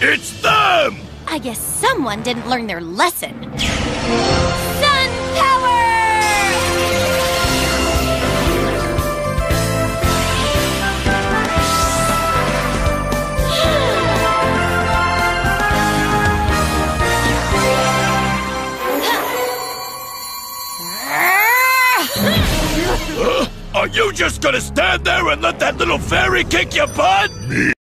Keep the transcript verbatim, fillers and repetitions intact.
It's them! I guess someone didn't learn their lesson. Sun power! uh, are you just gonna stand there and let that little fairy kick your butt? Me?